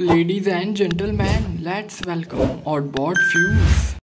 Ladies and gentlemen, let's welcome Oddbod Fuse.